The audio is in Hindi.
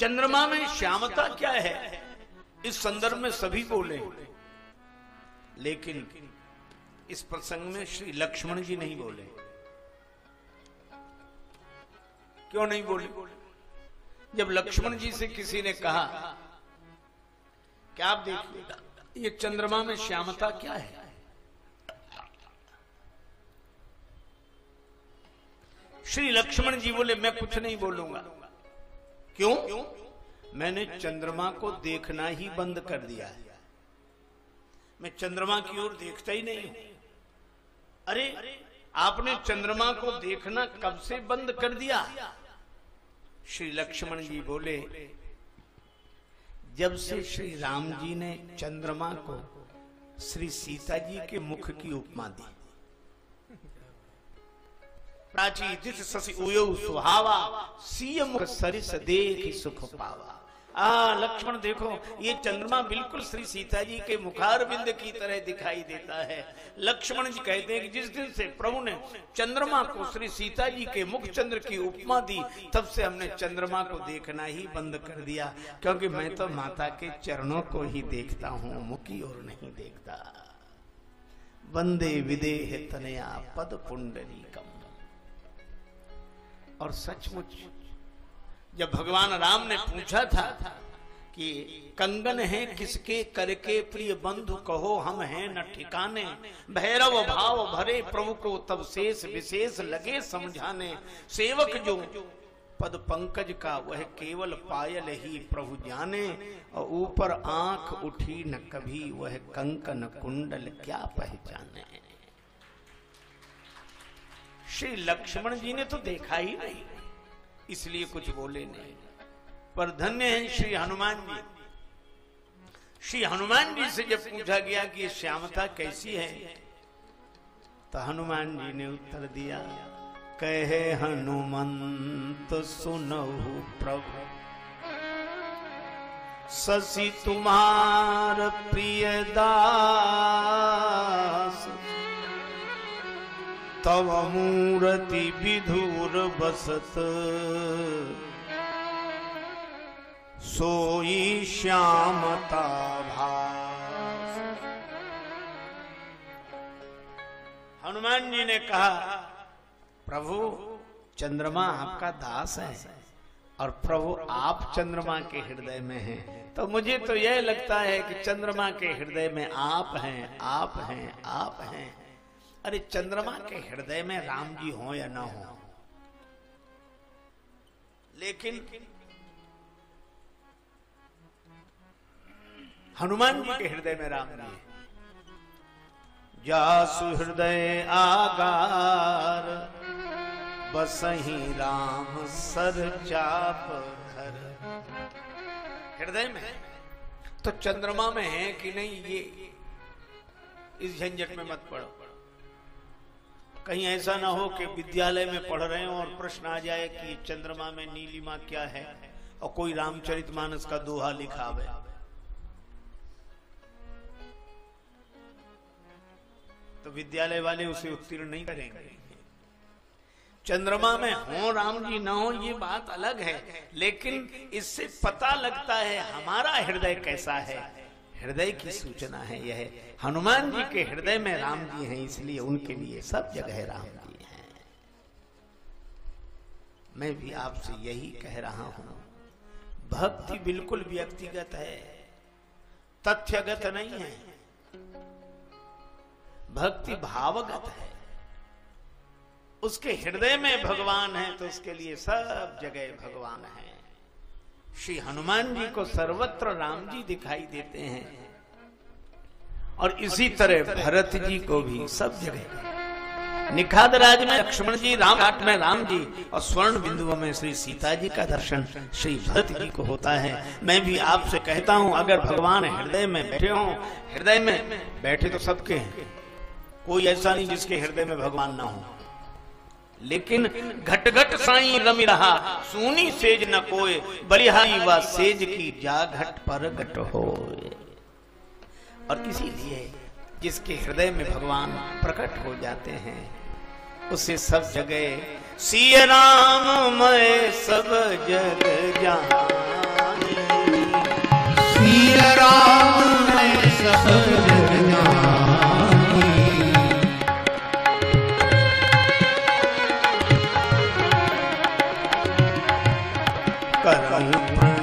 चंद्रमा में श्यामता क्या है, इस संदर्भ में सभी बोले, लेकिन इस प्रसंग में श्री लक्ष्मण जी नहीं बोले। क्यों नहीं बोले? जब लक्ष्मण जी से किसी ने कहा कि आप देखिए ये चंद्रमा में श्यामता क्या है, श्री लक्ष्मण जी बोले मैं कुछ नहीं बोलूंगा। क्यों? मैंने चंद्रमा को देखना ही बंद कर दिया है, मैं चंद्रमा की ओर देखता ही नहीं हूं। अरे आपने चंद्रमा को देखना कब से बंद कर दिया? श्री लक्ष्मण जी बोले जब से श्री राम जी ने चंद्रमा को श्री सीता जी के मुख की उपमा दी। प्राची दिस ससी उयो सुहावा सीय मुख सरिस देख सुख पावा। लक्ष्मण देखो ये चंद्रमा बिल्कुल श्री सीता जी के मुखारविंद की तरह दिखाई देता है। लक्ष्मण जी कहते हैं कि जिस दिन से प्रभु ने चंद्रमा को श्री सीता जी के मुख चंद्र की उपमा दी तब से हमने चंद्रमा को देखना ही बंद कर दिया, क्योंकि मैं तो माता के चरणों को ही देखता हूँ, मुखी और नहीं देखता। वंदे विदेह तनया पद पुंडरीकम। और सचमुच जब भगवान राम ने पूछा था कि कंगन है किसके करके प्रिय बंधु कहो हम हैं न ठिकाने, भैरव भाव भरे प्रभु को तब शेष विशेष लगे समझाने। सेवक जो पद पंकज का वह केवल पायल ही प्रभु जाने, और ऊपर आंख उठी न कभी वह कंकन कुंडल क्या पहचाने। श्री लक्ष्मण जी ने तो देखा ही नहीं, इसलिए कुछ बोले नहीं। पर धन्य है श्री हनुमान जी। श्री हनुमान जी से जब पूछा गया कि ये श्यामता कैसी है, तो हनुमान जी ने उत्तर दिया, कहे हनुमंत सुनहु प्रभु शशि तुम्हार प्रिय दास। तव मूर्ति विधुर बसत सोई श्यामता भास। हनुमान जी ने कहा प्रभु चंद्रमा आपका दास है और प्रभु आप चंद्रमा के हृदय में हैं, तो मुझे तो यह लगता है कि चंद्रमा के हृदय में आप हैं, आप हैं, आप हैं। अरे चंद्रमा के हृदय में राम जी हो या ना हो, लेकिन हनुमान जी के हृदय में राम जी है। जासु हृदय आगार बसही राम सर चाप घर। हृदय में तो चंद्रमा में है कि नहीं, ये इस झंझट में मत पड़ो। कहीं ऐसा ना हो कि विद्यालय में पढ़ रहे हो और प्रश्न आ जाए कि चंद्रमा में नीलिमा क्या है और कोई रामचरितमानस का दोहा लिखा है। तो विद्यालय वाले उसे उत्तीर्ण नहीं करेंगे। चंद्रमा में हो राम जी ना हो ये बात अलग है, लेकिन इससे पता लगता है हमारा हृदय कैसा है। हृदय की सूचना है यह। हनुमान जी के हृदय में राम जी हैं, इसलिए उनके लिए सब जगह राम जी हैं। मैं भी आपसे यही कह रहा हूं, भक्ति बिल्कुल व्यक्तिगत है, तथ्यगत नहीं है। भक्ति भावगत है, उसके हृदय में भगवान है तो उसके लिए सब जगह भगवान है। श्री हनुमान जी को सर्वत्र राम जी दिखाई देते हैं और इसी तरह भरत जी को भी सब जगह। निखाद राज में लक्ष्मण जी, राम घाट में राम जी और स्वर्ण बिंदुओं में श्री सीता जी का दर्शन श्री भरत जी को होता है। मैं भी आपसे कहता हूं अगर भगवान हृदय में बैठे हों, हृदय में बैठे तो सबके हैं, कोई ऐसा नहीं जिसके हृदय में भगवान ना हो। लेकिन घट घट साई रमि रहा सूनी सेज न कोय, बलिहारी व सेज की जा घट पर घट होए। और इसीलिए जिसके हृदय में भगवान प्रकट हो जाते हैं उसे सब जगह सिया राम मैं सब जग जान। वीर राम ने सब जग जानी, करम